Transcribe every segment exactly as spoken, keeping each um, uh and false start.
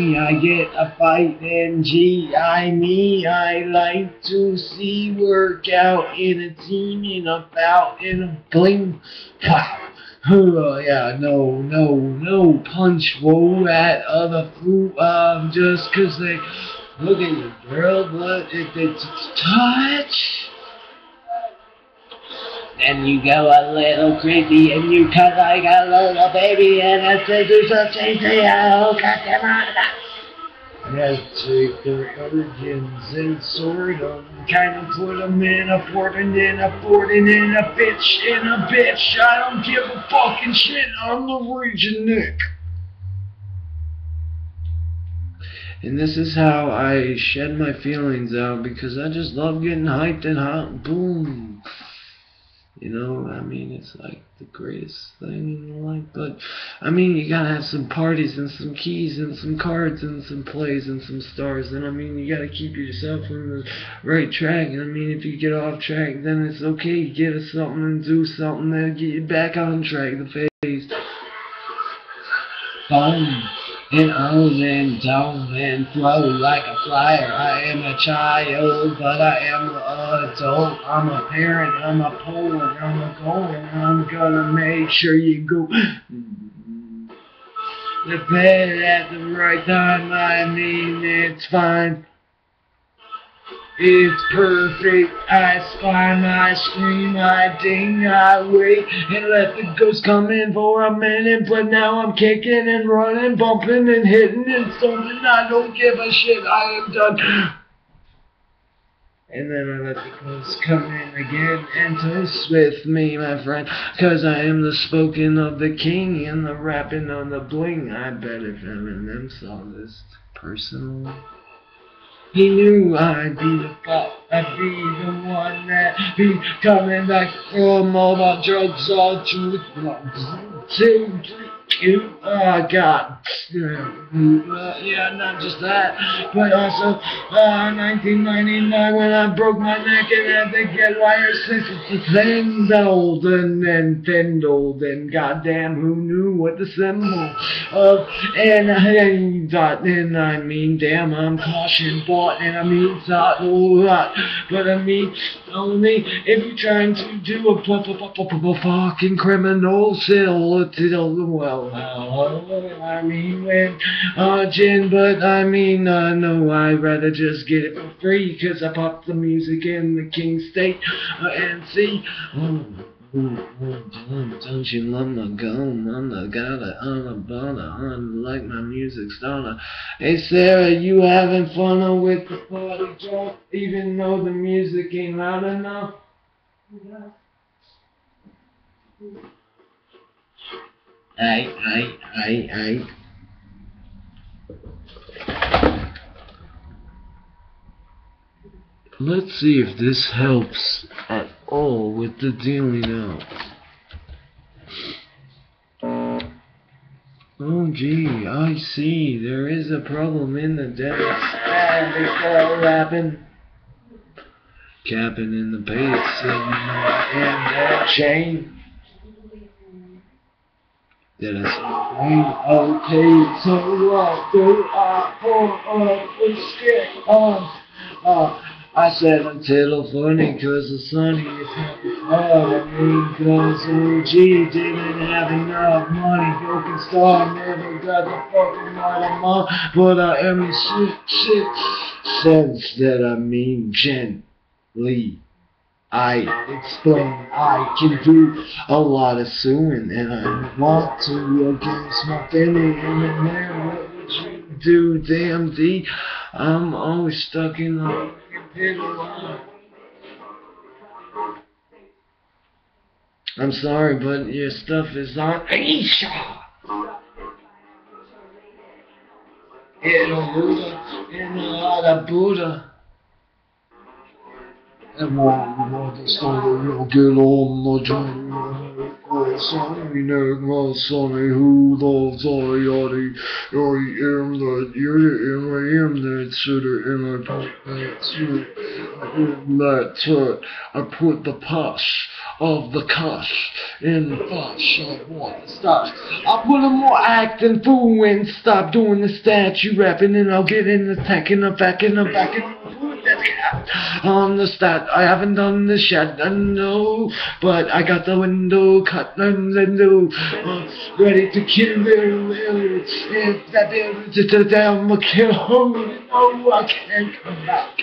I get a fight and gee, I me, I like to see work out in a team, in a bout, in a fling. Oh, yeah, no, no, no punch, whoa, at other fool, um, just cause they look at your girl, but if it's touch, and you go a little crazy, and you cut like a little baby, and I say do some chasing, oh, cut them out. Yes, take their origins and sort of kind of put them in a fort and in a fort and in a bitch, in a bitch. I don't give a fucking shit. I'm the Raging Nick. And this is how I shed my feelings out because I just love getting hyped and hot. Boom. You know, I mean, it's like the greatest thing in your life. But, I mean, you gotta have some parties and some keys and some cards and some plays and some stars. And, I mean, you gotta keep yourself on the right track. And, I mean, if you get off track, then it's okay. You get us something and do something that'll get you back on track. The phase. Boom. And on and down and flow like a flyer. I am a child, but I am an adult. I'm a parent, I'm a poet, I'm a goer, I'm gonna make sure you go to bed at the right time. I mean, it's fine. It's perfect. I spine, I scream, I ding, I wait, and let the ghost come in for a minute. But now I'm kicking and running, bumping and hitting and stomping. I don't give a shit. I am done. And then I let the ghost come in again and toast with me, my friend. Cause I am the spoken of the king and the rapping on the bling. I bet if Eminem saw this personal, he knew I'd be the fuck, I'd be the one that be coming back from all my drugs, all truth, one, two, three, oh god, yeah, not just that, but also, uh, nineteen ninety-nine when I broke my neck and had to get wires, things old and then thin old, and goddamn who knew what the symbol of, and I Dot, and I mean, damn, I'm caution bought, and I mean, dot, a lot, but I mean, only if you're trying to do a fucking criminal still, well, uh, I mean, when, uh, gin, but I mean, uh, no, I'd rather just get it for free, cause I pop the music in the King State, uh, and see, oh. Ooh, ooh, don't you love my gum? I'm the guy that I'm a bother. I'm like my music starter. Hey Sarah, you having fun with the party drunk? Even though the music ain't loud enough? Aye, aye, aye, aye. Let's see if this helps at all with the dealing out. Oh gee, I see. There is a problem in the dance. And it's all rapping. Capping in the bass and that chain. That is okay, so what do I pull up and stick on? Uh, I said I'm telephoning cause the sunny is happy. Oh, I mean cause O G didn't have enough money. Broken star never got the fucking money, mom. But I am a shit, shit sense that I mean gently. I explain I can do a lot of suing and I want to against my family and in there. What would you do, damn D? I'm always stuck in the I'm sorry, but your stuff is on Aisha. In a Buddha, in a lot of Buddha. And one more story, you'll get on the journey. Oh, sorry, no, sorry, who loves all the I am that, you're I am that, shooter, and I put that, I put that, I put the posh of the cost in thoughts short water stops. I'll put a more act and fool and stop doing the statue rapping, and I'll get in the tech and I'm back and I'm back and on the stat. I haven't done the shed, I know, but I got the window cut and the window uh, ready to kill it. If that is a damn kill, oh, I can't come back.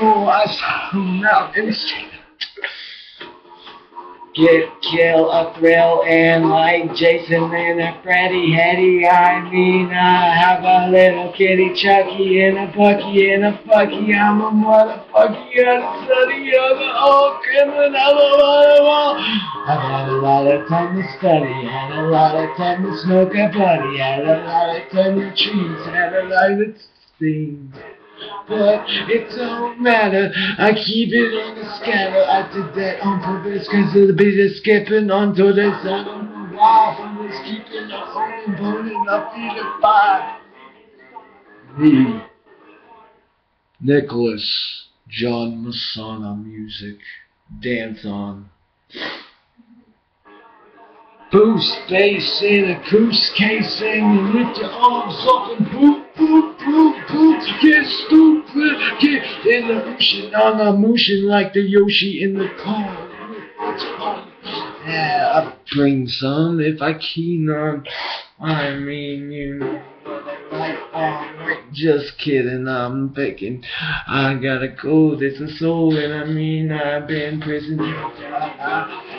Oh, I sound out instant. Get kill a thrill and like Jason and a Freddy Hetty. I mean, I have a little kitty Chucky and a Bucky and a Fucky. I'm a motherfucky and study. I'm an old criminal. I had a lot of time to study, had a lot of time to smoke a buddy, had a lot of time to trees, had a lot of things. But it don't matter, I keep it on the scatter. I did that on purpose, cause it'll be the skipping onto this. I don't know why, from this keeping the home, burning up to the fire. Me, Nicholas John Messana music, dance on. Boo space in a cruise case and lift your arms up and boop, boop, boop, boop, get stupid, get in the motion, on the motion like the Yoshi in the car. Yeah, I'll bring some if I keen on, I mean, you know, just kidding, I'm picking. I gotta go, this is soul, and I mean, I've been prison.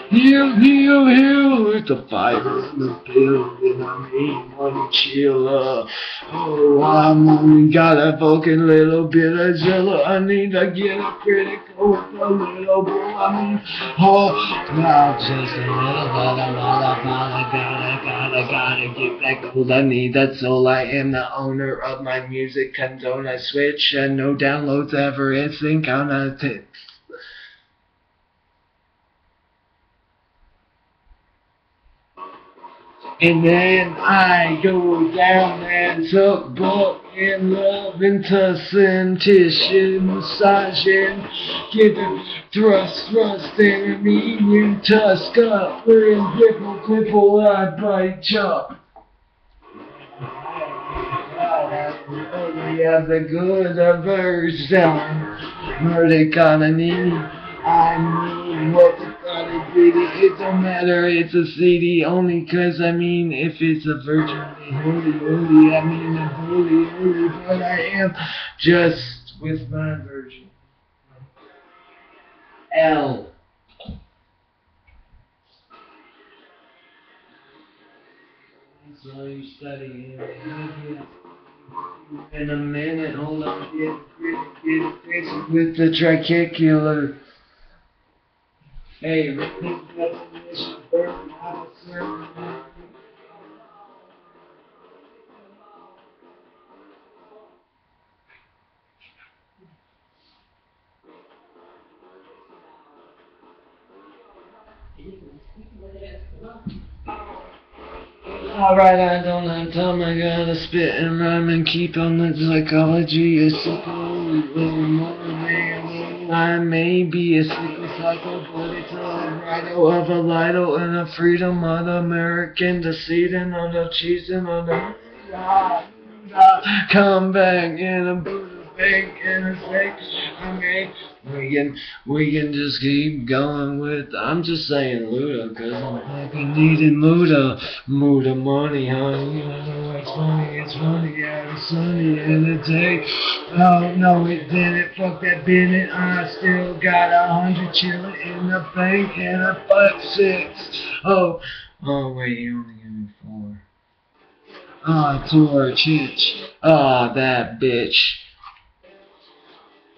Heal, heal, heal, it's a fire in the building, I mean, one chiller. Oh, I'm only got a fucking little bit of zilla. I need to get a critical with a little bro, I mean, oh, well, just a little bit, a lot of I gotta, gotta, gotta get that gold I need, that's all. I am the owner of my music, condone, I switch, and no downloads ever, it's in count on tips. And then I go down and took book in love into sentition, massaging, giving thrust, thrust, and mean you tusk up, we're in ripple, cripple, I bite chop. We have the good of birds down, murder colony, I mean, what the it don't matter, it's a C D only, cause I mean, if it's a virgin, holy, holy, I mean, a holy, holy, but I am just with my virgin. L. That's all you study here. In a minute, hold on, get, get, get, with the tricular. Hey, alright, I don't have time, I gotta spit and rhyme and keep on the psychology. It's a cool, I may be a secret psycho, but it's a riddle of a lido and a freedom of the American decedent on the cheese and on the come back in a fake and a fake, okay. We can, we can just keep going with, I'm just saying Luda, cause I'm fucking needing Luda, Muda money, honey, I know it's funny, it's funny, yeah, it's sunny, and it takes, oh, no, it didn't, fuck that Bennett, I still got a hundred chillin' in the bank, and a five, six, oh, oh, wait, you only gave me four, ah, oh, tore a chitch, ah, oh, that bitch.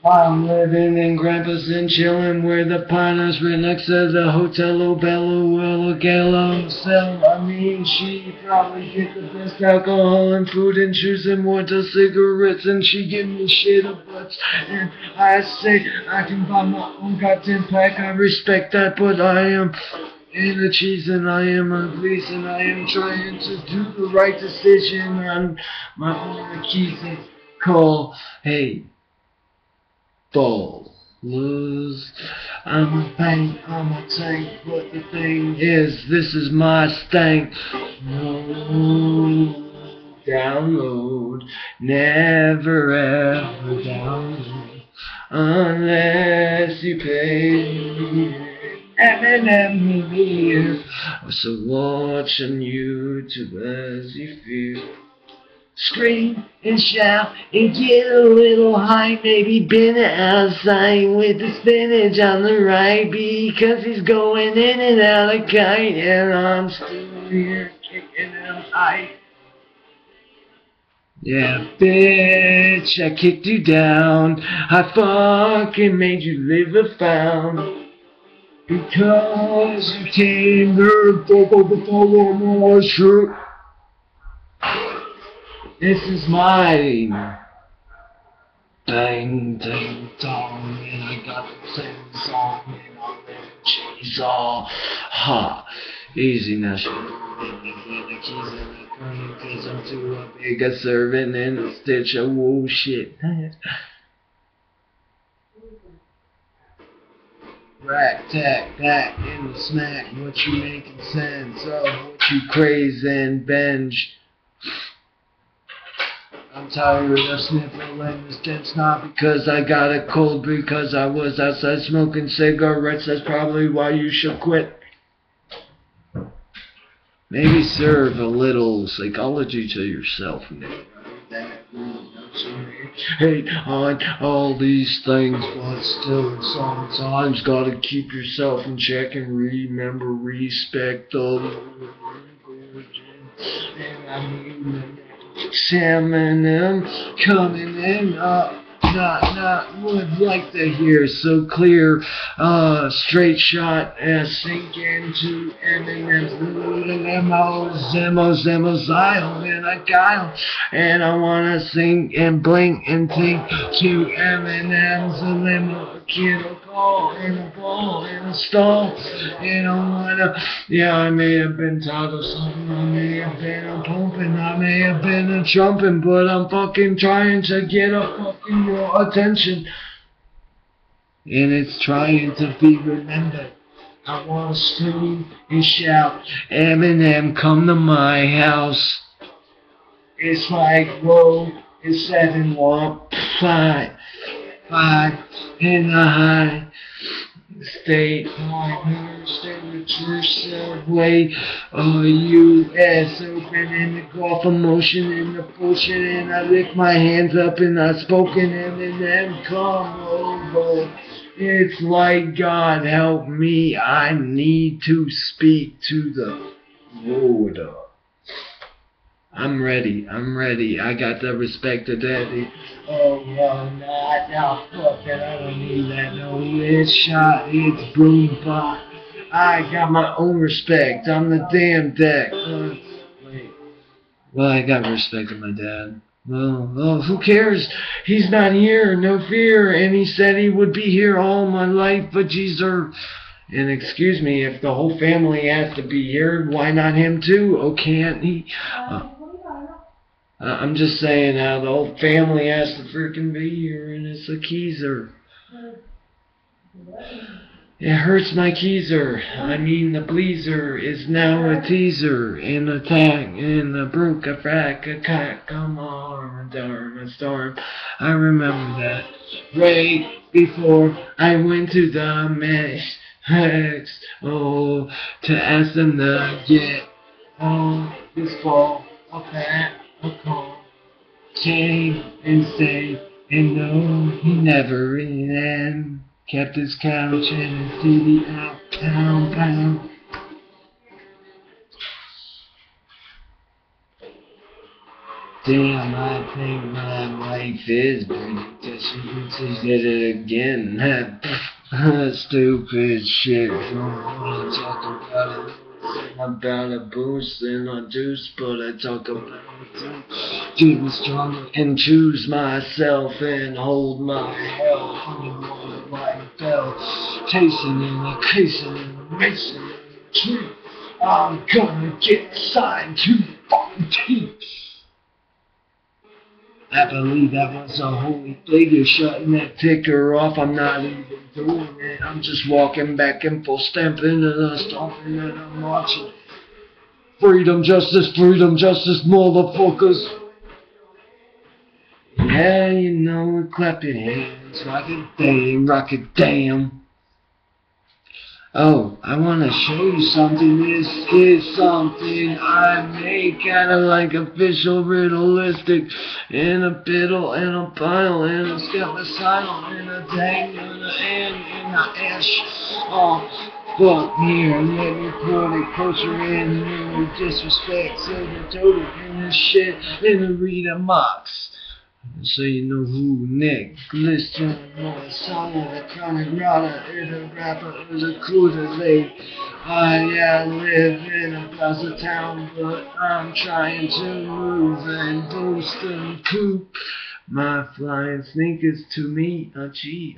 I'm living in Grandpa's and chillin' where the pines right next to the Hotel O'Bello, Willow Gallo, so I mean, she probably get the best alcohol and food and shoes and water, cigarettes, and she give me shit a bunch. And I say I can buy my own goddamn pack, I respect that, but I am in the cheese and I am a police and I am trying to do the right decision on my own keys and call, hey. Ball. Lose. I'm a pain, I'm a tank, but the thing is, this is my stank. No download, never ever download, unless you pay. Eminem here, so watching YouTube as you feel. Scream and shout and get a little high. Maybe Bennett outside with the spinach on the right, because he's going in and out of kite, and I'm still here kicking out high. Yeah, bitch, I kicked you down. I fucking made you live a found. Because you came here and took over the whole my shirt. This is mine. Bang, ding, dong, and I got the same song, and I'm in cheese all. Ha! Easy now, shit. Because I'm too a big a servant and a stitch of wool shit. Rack, tack, back in the smack. What you making sense of? What you craze and binge? I'm tired of sniffling and the stench, not because I got a cold, because I was outside smoking cigarettes. That's probably why you should quit. Maybe serve a little psychology to yourself, Nick. Hate on all these things, but still sometimes gotta keep yourself in check and remember respect of and I mean salmon them coming in up. Not, not would like to hear so clear, uh, straight shot and sink into Eminem's Emos, Emos, Emos, I'll and I guile, and I wanna sing and blink and think to Eminem's and Emos, kid'll call in a ball in a stall, and I wanna, yeah, I may have been tired of something, I may have been a pumping, I may have been a trumping, but I'm fucking trying to get a fucking roll attention, and it's trying to be remembered. I want to scream and shout, Eminem, come to my house. It's like, whoa, it's seven, walk, five, five, in a high state, my parents, they were true subway, uh, U S Open in the Gulf of motion in the ocean, and I lick my hands up and I spoken Eminem, come over. It's like, God help me, I need to speak to the Lord. I'm ready, I'm ready, I got the respect of daddy. Oh, well, not now, fuck that, I don't need that, no, it's shot, it's broom pot. I got my own respect, I'm the damn deck. Uh, wait, well, I got respect of my dad. Well, well, who cares? He's not here, no fear, and he said he would be here all my life, but geez, er, and excuse me, if the whole family has to be here, why not him too? Oh, can't he? Uh, Uh, I'm just saying how the whole family has to freaking be here, and it's a keezer. It hurts my keezer. I mean, the bleezer is now a teaser, and a tag, and a brook, a frack, a cock, come on, a darn, a storm. I remember that. Right before I went to the mesh, hex, oh, to ask them to get on this fall of that. A call came and stayed, and no, he never ran. Kept his couch and his T V out, pound, pound. Damn, I think my wife is pretty, because she did it again. Stupid shit. I'm talking about it. About a boost and a deuce, but I talk about getting stronger and choose myself and hold my health and hold my belt, chasing in the casing and racing in the tree. I'm gonna get signed to fucking teach. I believe that was a holy figure shutting that ticker off. I'm not even doing it. I'm just walking back and full stamping and I'm stomping and I'm marching. Freedom, justice, freedom, justice, motherfuckers. Yeah, you know, clap your hands, rock it damn, rock it damn. Oh, I want to show you something. This is something I made kind of like official riddleistic in a piddle, in a pile, in a skeletal, in a dang, in a hand, in a ash. Oh, fuck here, and let me put it closer in. And no disrespect, so the total in this shit, in the reader mocks. So you know who, Nicholas Messana, the chronic rotter, is a rapper, is a cooler late. I, yeah, live in a plaza town, but I'm trying to move and boost and poop. My flying sneakers to me are cheat.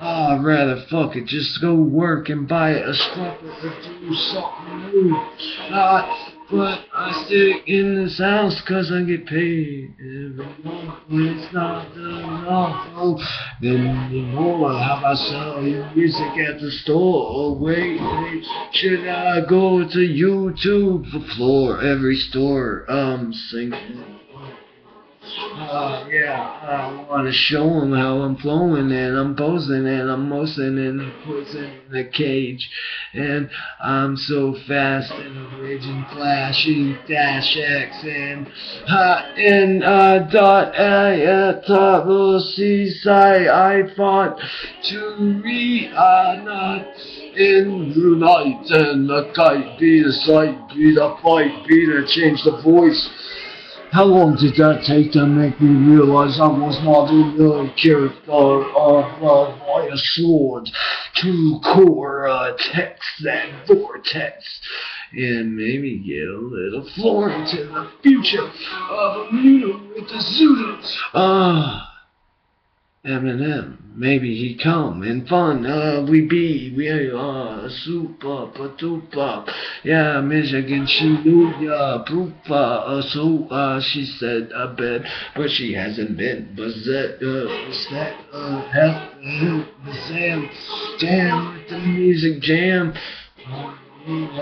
I'd rather fuck it, just go work and buy a stripper or do something new. I, But I stick in this house cause I get paid every month. When it's not done enough, oh, then anymore. How about sell your music at the store? Oh wait, wait, should I go to YouTube for floor? Every store I'm singing. Uh, yeah, I wanna show them how I'm flowing and I'm posing and I'm mosing and I'm posing in a cage. And I'm so fast and a raging flashy dash X and hot uh, and uh, dot I at top little seaside. I fought to re uh, not in unite and the kite, be the sight, be the fight, be the change the voice. How long did that take to make me realize I was not in the character of love by a sword to cortex that vortex and maybe get a little floor into the future of a mutant with the Zulu? Ah, uh, Eminem, maybe he come and fun, uh, we be, we are super, patupa, yeah, Michigan, she knew, yeah, poopa, so, uh, she said, I bet, but she hasn't been, but that, uh, was that, uh, help, help, Sam, jam with the music jam,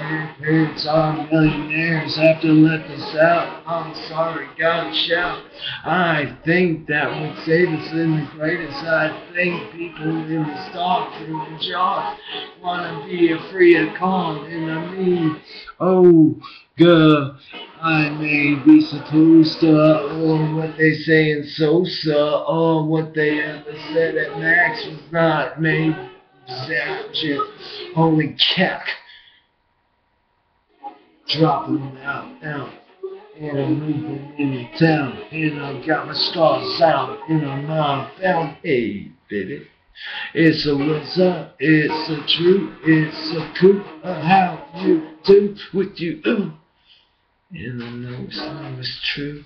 it's all millionaires have to let this out. I'm sorry, God shout. I think that would save us in the greatest. I think people in the stocks and the jobs want to be a free con. And I mean, oh, God, I may be supposed to, or what they say in Sosa, or what they ever said at Max was not made. Holy cow. Dropping out, out, and I'm moving in the town, and I got my stars out, and I'm not found. Hey, baby, it's a what's up, it's a truth, it's a coup, a how you do with you, ooh. And I know some is true,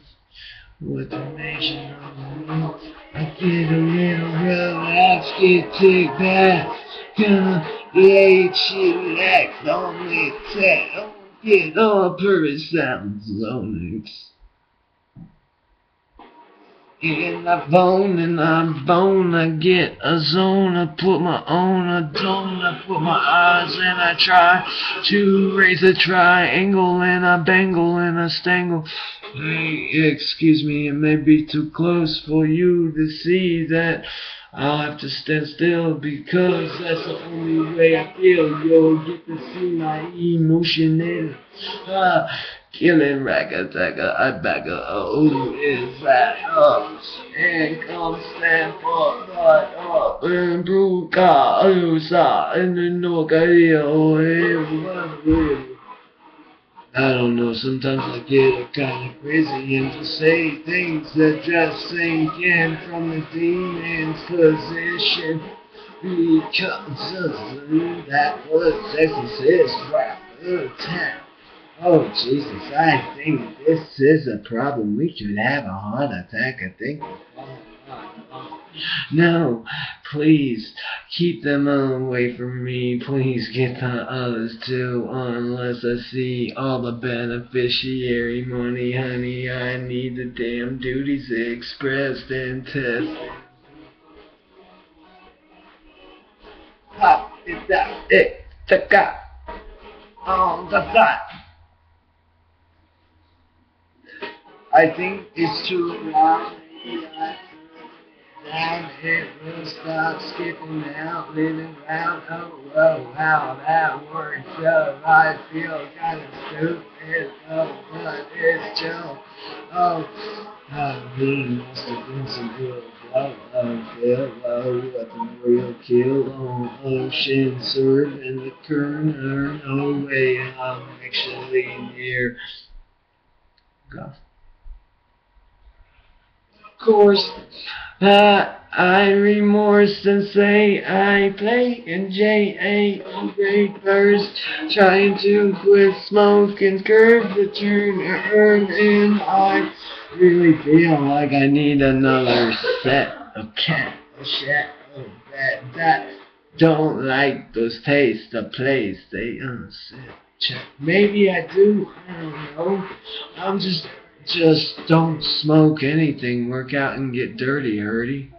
with the nation of the world, I get a little relaxed, get ticked back, gonna get you relaxed on the town. It all purpose sounds lonex. And I bone and I bone, I get a zone, I put my own, I don't, I put my eyes and I try to raise a triangle and I bangle and I stangle. Hey, excuse me, it may be too close for you to see that I'll have to stand still because that's the only way I feel. You'll get to see my emotion in. Uh, killing ragged dagger, I bagger. Oh, is that up? And come stand up, right up. And Bruka, Alusa, and the Nogaria, oh, hey, I don't know, sometimes I get kind of crazy and just say things that just sink in from the demon's position because of that was exorcist rapper attack. Oh Jesus, I think this is a problem. We should have a heart attack, I think. No, please Keep them away from me, please get the others too, unless I see all the beneficiary money, honey, I need the damn duties expressed and test. Ah, it's that, it, check out, um, that's that. I think it's too loud, and it will stop skipping out, living round. Oh, oh, wow, that word show. I feel kind of stupid. Oh, but it's Joe. Oh, I mean, must have been some real blow. Oh, Bill, oh, let the real kill. Oh, ocean surf and the current earn. Oh, wait, I'm actually near. Go. Course, uh, I remorse and say I play in J A on great first, trying to quit smoke and curb the turn and earn, and I really feel like I need another set of cat, a shat, oh that, that, don't like those tastes, the place, they unset, check, maybe I do, I don't know, I'm just, Just don't smoke anything, work out and get dirty, Herdy.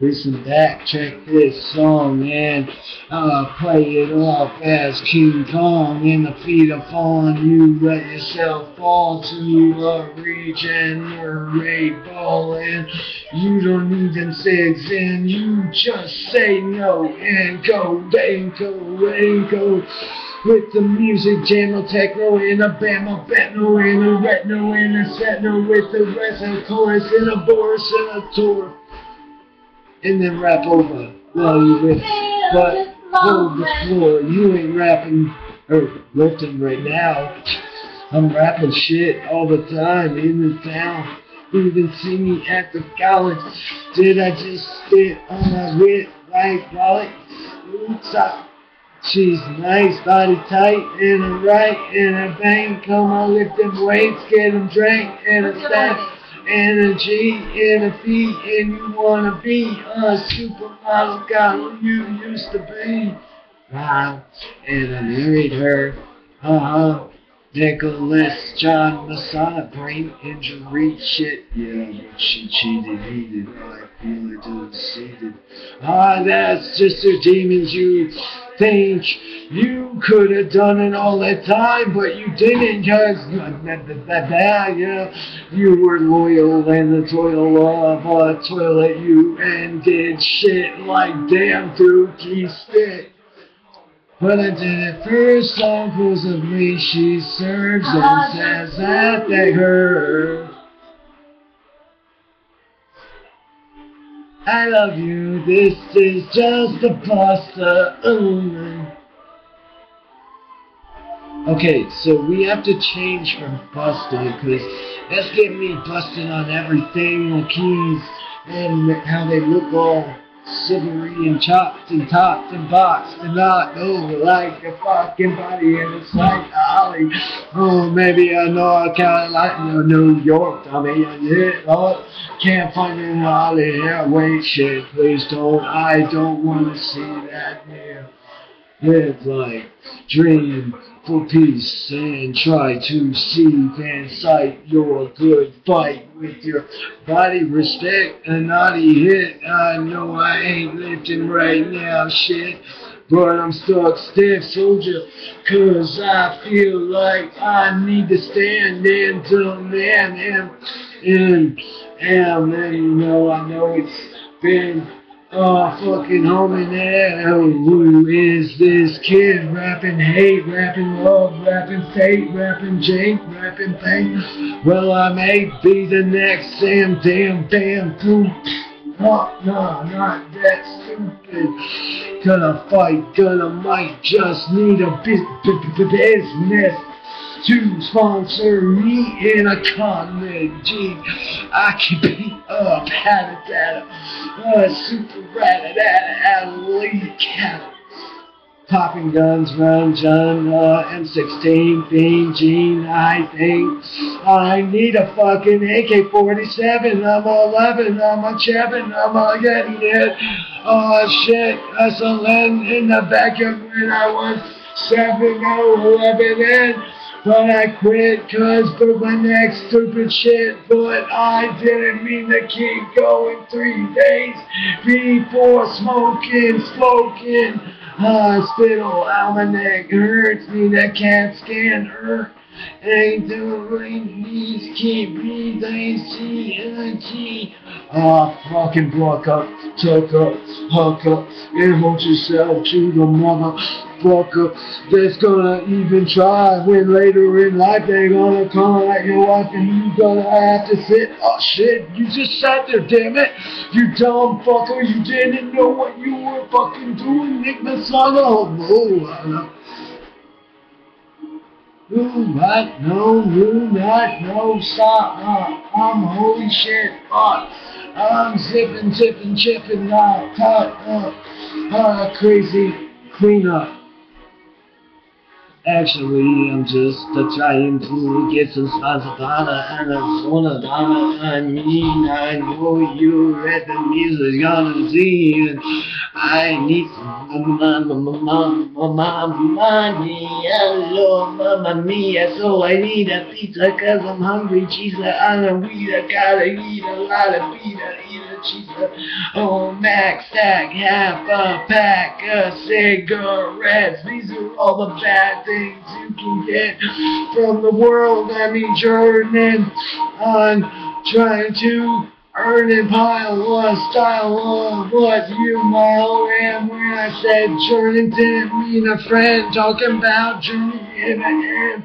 Listen back, check this song and uh, play it off as King Kong in the feet of fawn. You let yourself fall to a reach and you're a ball, and you don't need them cigs, and you just say no and go, and go, and go. With the music, jam or techno, in a bam, a betno, in a retno, in a setno, with the rest and chorus, in a Boris, in a tour, and then rap over while you with, but hold the floor. You ain't rapping or lifting right now. I'm rapping shit all the time in the town. You even see me at the college. Did I just sit on my wit like wallet? Oops, I she's nice, body tight, and a right, and a bang. Come on, lift them weights, get them drank, and a stack, and a G, and a B, and you wanna be a supermodel girl you used to be. Wow, and I married her. Uh huh. Nicholas John Messana, brain injury shit. Yeah, but she cheated, he did. I feel it unseated. Ah, that's just her demons. You think you could have done it all that time, but you didn't, cause yeah, you were loyal in the toil of a toilet. You and did shit like damn dookie stick. But I did it first, so close of me she serves and says that they hurt. I love you, this is just a pasta. Ooh. Okay, so we have to change from busted, because that's getting me busted on everything, the keys, and how they look all silvery and chopped and topped and boxed and knocked over like a fucking body, and it's like Ollie. Oh, maybe I know I kind of like New York, dummy. I hit, oh, can't find an Ollie here. Wait, shit, please don't. I don't want to see that here. Live like dream for peace and try to see and sight your good fight with your body. Respect a naughty hit. I know I ain't lifting right now, shit, but I'm stuck stiff, soldier, cause I feel like I need to stand and demand him and am, and you know I know it's been oh, fucking homie now, who is this kid? Rapping hate, rapping love, rapping fate, rapping jank, rapping pain. Well, I may be the next Sam, damn, damn, poop. Oh, no, not that stupid. Gonna fight, gonna might, just need a business to sponsor me in a comment. Gee, I can beat up Haddadada, a super rat at a alley cat. Popping Guns, Run, Jun, uh, M sixteen, Bean, Gene, I think I need a fucking A K forty-seven, I'm eleven, I'm a chappin', I'm a getting it, oh shit, S L N in the vacuum when I was seven, oh, eleven, and but I quit, cause for my next stupid shit, but I didn't mean to keep going three days before smoking, smoking. Hospital almanac hurts me, that can't scan her. Ain't doing these keep me, they see energy. Ah, fucking block up, tuck up, hook up, and hold yourself to the motherfucker that's gonna even try when later in life they gonna come at your wife and you gonna have to sit. Oh shit, you just sat there, damn it. You dumb fucker, you didn't know what you were fucking doing, Nick Messana. Oh, no, I know. Do not know, do not know, stop, uh, I'm holy shit, fuck, uh, I'm zipping, zipping, chipping, uh, cut up, uh, uh, crazy cleanup. Actually, I'm just uh, trying to get some sponsorship and I'm gonna dollar. I mean, I know you read the music on the scene. I need some money. Hello, mamma mia. So I need a pizza cause I'm hungry. Cheese, I'm a weeder. Gotta eat a lot of pizza. Eat a cheese. Oh, Mac Stack, half a pack of cigarettes. These are all the bad things you can get from the world. I mean, Jordan, on trying to earn and pile a style of what you model. And when I said Jordan didn't mean a friend, talking about Jordan in the end.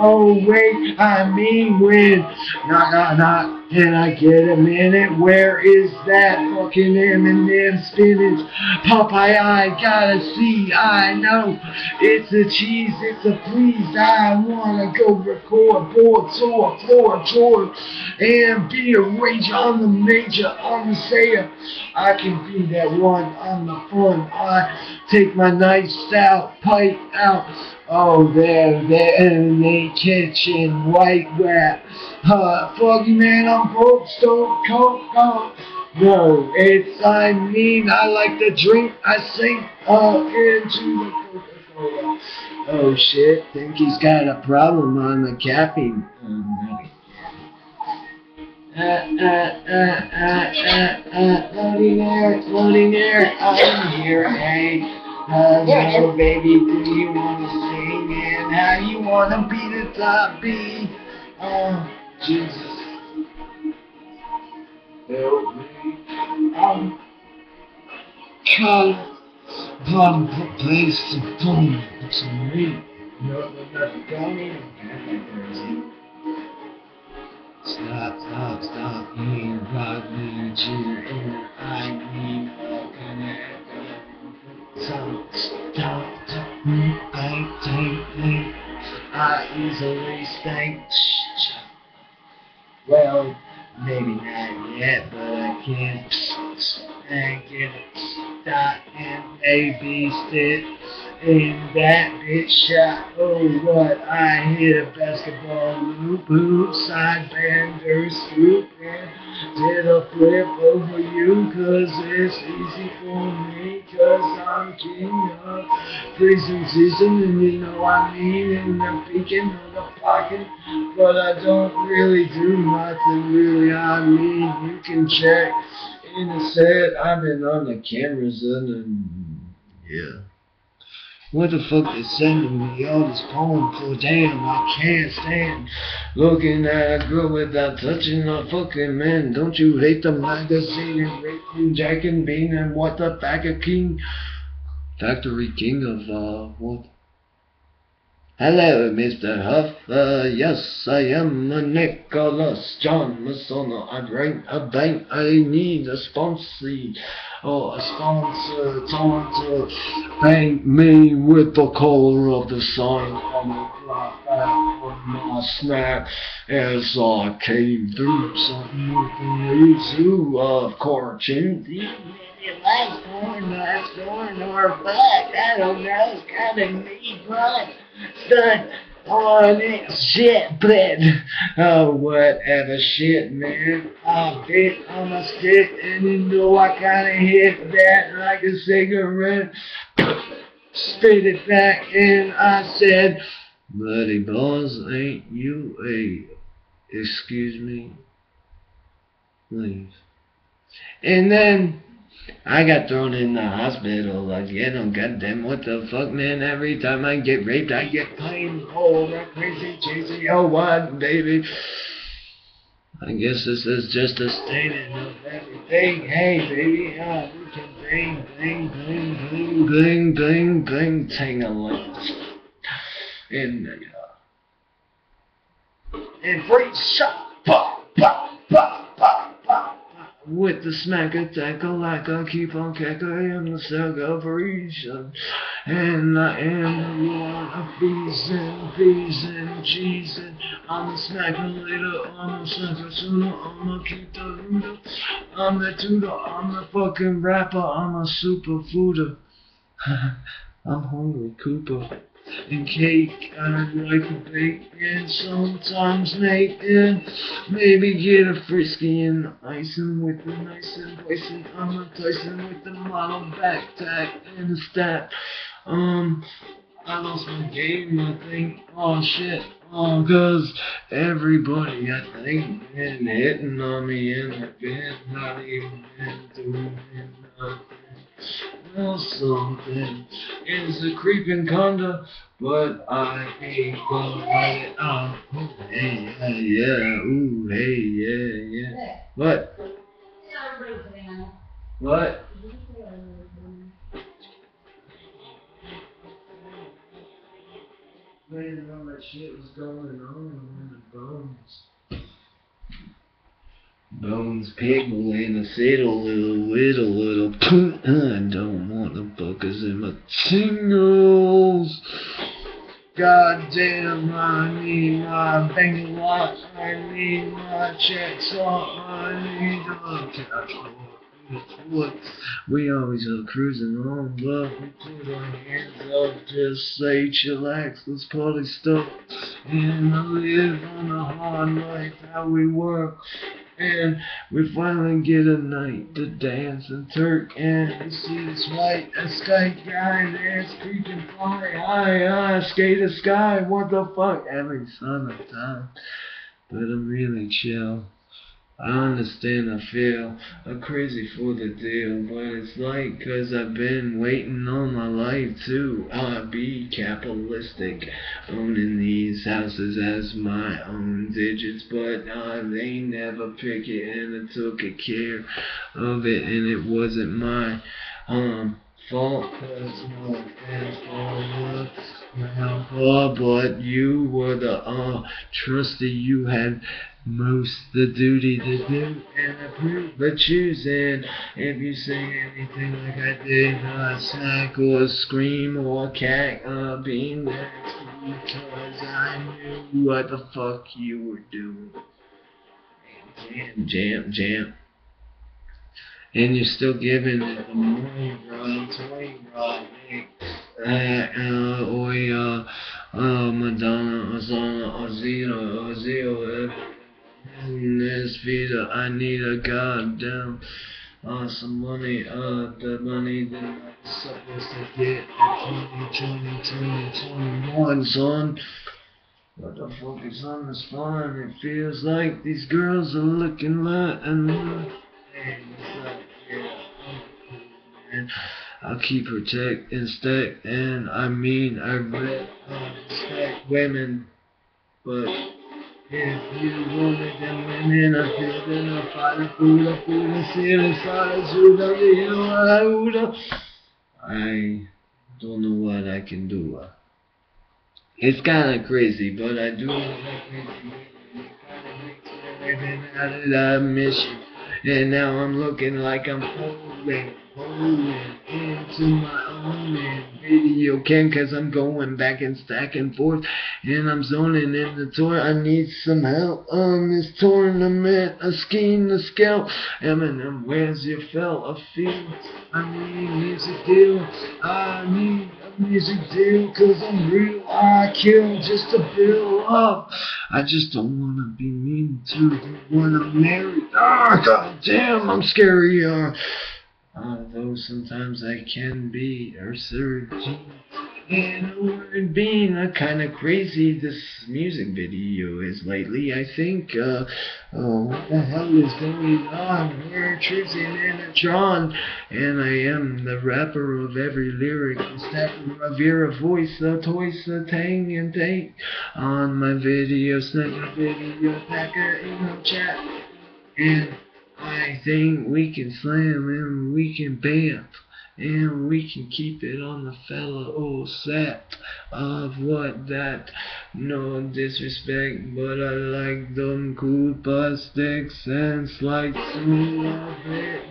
Oh wait, I mean when knock knock knock, can I get a minute? Where is that fucking M and M spinach? Popeye, I gotta see, I know it's a cheese, it's a please. I wanna go record board, tour, floor, tour, and be a rager. I'm the major, I'm the sayer. I can be that one, I'm the fun. I take my knife out, pipe out. Oh, there, there, in the kitchen, white wrap. Uh, Foggy man, I'm broke, stone, coke, coke. No, it's, I mean, I like to drink, I sink uh, into the Coca-Cola. Oh, shit, think he's got a problem on the caffeine. Um, Uh, uh, uh, uh, uh, uh, floating air, floating air, I'm here, hey. Uh, no, baby, do you wanna sing and how you wanna be the top B? Oh, Jesus. Help me. I'm caught upon the place to boom to me. No, nothing coming. Stop, stop, stop, here, rock me, cheer, here, I mean, fucking it. Stop, stop, stop me, I take me, I easily stink. Well, maybe not yet, but I can't stink it. Stop and maybe sit. And that bitch shot, oh what, I hit a basketball loop, hoop, sidebender, scoop, and did a flip over you, cause it's easy for me, cause I'm king of prison season, and you know I mean, and I'm peeking on the pocket, but I don't really do nothing, really, I mean, you can check in the set, I've been on the cameras, and, and yeah. What the fuck is sending me all this poem for? Damn, I can't stand looking at a girl without touching a fucking man. Don't you hate the magazine and raping Jack and Bean and what the Packer King? Factory King of, uh, what? Hello, Mister Huff. Uh, yes, I am Nicholas John Messana. I run a bank. I need a sponsor. Oh, a sponsor, sponsor, paint me with the color of the sign on the clock. my snack as I came through something with the zoo of cartoon. It likes corn nuts, corn or fuck, I don't know, it's kind of neat, but stuck on it, shit, but, oh, whatever shit, man, I bit on my stick, and you know I kind of hit that like a cigarette, spit it back, and I said, buddy boss, ain't you a, excuse me, please, and then, I got thrown in the hospital again. Oh goddamn! What the fuck, man? Every time I get raped, I get plain old, that crazy, cheesy. Oh what, baby? I guess this is just a statement of everything. Hey, baby, uh, we can bang, bang, bang, bang, bang, bang, bang, tangle in, uh, and free shot, pop, pop, pop, pop, pop. With the smack attack, a like I keep on cackling, I am the sucker for reason. And I am the one of bees and bees and cheese. And I'm a smacker later, I'm a smacker sooner, I'm a keep the looter. I'm the tutor, I'm the fucking rapper, I'm a super fooder. I'm hungry, Cooper. And cake, I like a bake, and sometimes make, and maybe get a frisky and icing with the nice and poison. I'm a Tyson with the model backpack and the stat. Um, I lost my game, I think. Oh shit, oh, cause everybody, I think, been hitting on me, and I've been not even been doing nothing. Well, something is a creeping conda, but I ain't gonna let it out. Hey, yeah, yeah, ooh, hey, yeah, yeah. What? What? I didn't know that shit was going on in the bones. Bones piggle in a fiddle, little whittle, little poo. I don't want the buckers in my tingles. God damn, I need my bang lot, I need my checks on, I need the cash. We always are cruising on, but we put our hands up, just say chillax, let's party stuff. And I live on a hard life, how we work. And we finally get a night to dance and Turk, and we see this white a sky guy that's creeping fly high, I skate the sky, what the fuck, every summertime. But I'm really chill, I understand I feel, I'm crazy for the deal, but it's like cause I've been waiting all my life to I be capitalistic, owning these houses as my own digits, but uh, they never pick it and I took care of it and it wasn't my um fault, cause no offense for my helper, but you were the uh, trusty, you had most the duty to do and approve the choosing. If you say anything like I did, I sack or scream or cack or beam, that's because I knew what the fuck you were doing. Jam, jam, jam. And you're still giving it the money, bro. Toy, bro. Uh, uh, Oi, uh, uh, Madonna, Ozana, Ozio, Ozio. In this Vita, I need a goddamn uh, some money, uh, the money that I'm supposed to get at twenty, twenty, twenty, twenty-one, son. What the fuck is on this farm? It feels like these girls are looking right and right. And I keep protect and stack, and I mean, I read, uh, stack women, but. If you wanted them women, I feel them, I fight a fool, I feel a seal, I fight a zoo, I feel a I don't know what I can do. It's kind of crazy, but I do love that crazy. I miss you, and now I'm looking like I'm full. man, own man, into my own man video cam, cause I'm going back and stack and forth, and I'm zoning in the tour. I need some help on this tournament, a scheme to scalp. Eminem, where's your fell? A field, I need music deal, I need a music deal, cause I'm real, I kill just to build up. I just don't wanna be mean to the one I'm married. Ah, god damn, I'm scary. Uh, although sometimes I can be a surgeon and a word being a kind of crazy. This music video is lately, I think. Uh, oh, what the hell is going on? We're choosing and it's drawn, and I am the rapper of every lyric, snapper of your voice, a toys, a tang and take on my video, snapper video, packer in the chat, and I think we can slam and we can bam and we can keep it on the fella old set of what that. No disrespect, but I like them cool butt sticks and slides a little bit.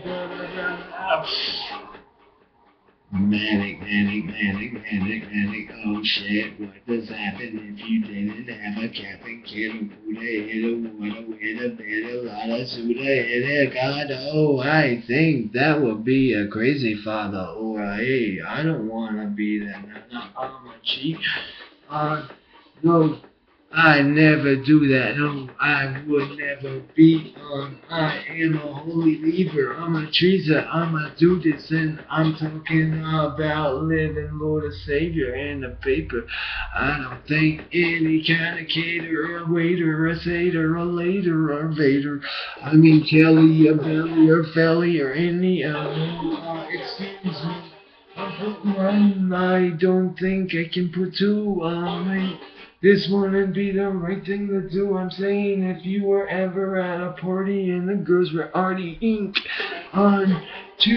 Manic, manic, manic, manic, manic, oh shit, what does happen if you didn't have a captain kid? Who'da hit a water with a bit a lot of soda hit a god? Oh, I think that would be a crazy father, or hey, I don't wanna be that, I'm not on my cheek. Uh, no, I never do that, no, I would never be on, I am a holy lever, I'm a treaser, I'm a do this, and I'm talking about living Lord and Savior in the paper. I don't think any kind of caterer, a waiter, a satyr, a later, or vader, I mean Kelly, a belly, or felly, or any of uh, excuse me, I put one, I don't think I can put two on me. This wouldn't be the right thing to do. I'm saying if you were ever at a party and the girls were already ink on two,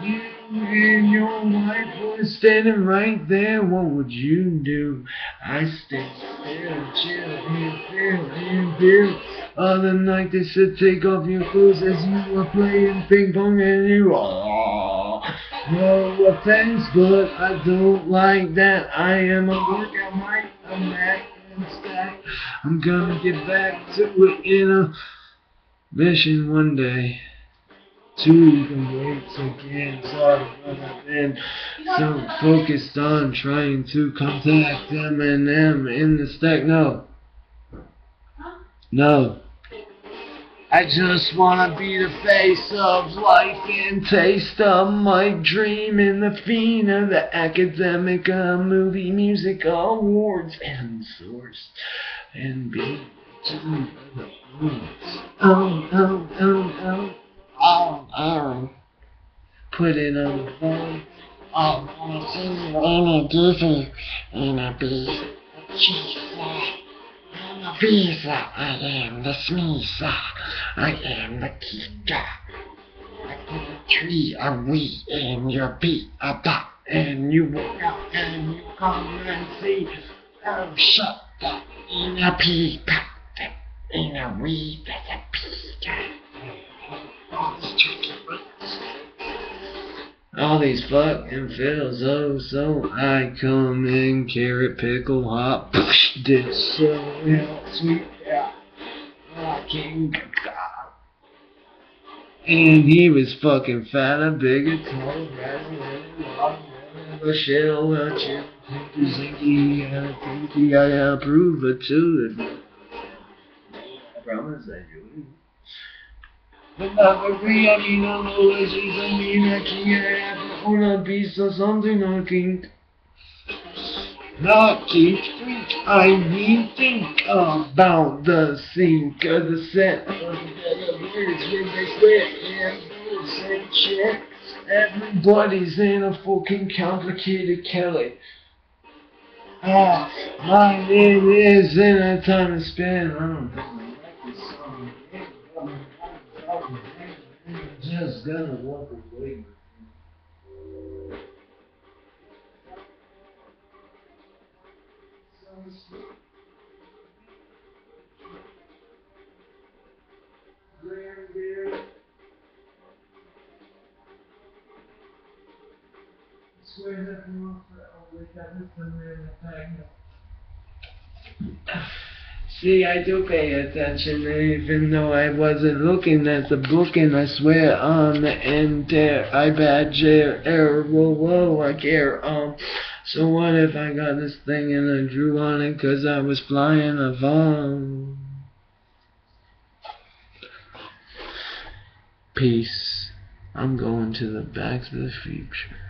you and your wife were standing right there, what would you do? I stand still, chill, and feel, and feel. Other night they said take off your clothes as you were playing ping pong and you all. No offense, but I don't like that. I am a workout mic. I'm back and stack. I'm gonna get back to it in a mission one day. Two weights again. Sorry, I've been so focused on trying to contact Eminem in the stack. No. No. I just wanna be the face of life and taste of my dream in the fiend of the academic uh, movie music awards and source and be the oh oh oh oh oh oh put it on the phone. I wanna see you in a dizzy and a bee a cheese. I'm a visa, I am the sneezer, I am the kicker. I put a tree, a wee, and your beat, a bop, and you walk out and you come and see. Oh, shut up, in a pee, pop, in a wee, that's a pee. All these fucking fills, oh, so I come in, carrot, pickle, hop, push, dish, so yeah, sweet, yeah, fucking god. And he was fucking fat, a bigot, tall, rattle, rattle, rattle, a shell, a chip, zinky, and a pinky, I approve it too, and I promise I do. But not for free, I mean, I'm no legends, I mean, I can't have a corner piece or something, I think. Not think, think, I mean, think about the sink or the set of the birds when they sweat and birds and shit. Everybody's in a fucking complicated Kelly. Ah, my name is in a time and span, I don't know. Just gonna walk away. squares up and look for, oh, we got this one there in the back. See, I do pay attention, even though I wasn't looking at the book, and I swear, um, and uh, I badge error, error, whoa, whoa, I care, um, so what if I got this thing and I drew on it because I was flying a bomb? Peace. I'm going to the back of the future.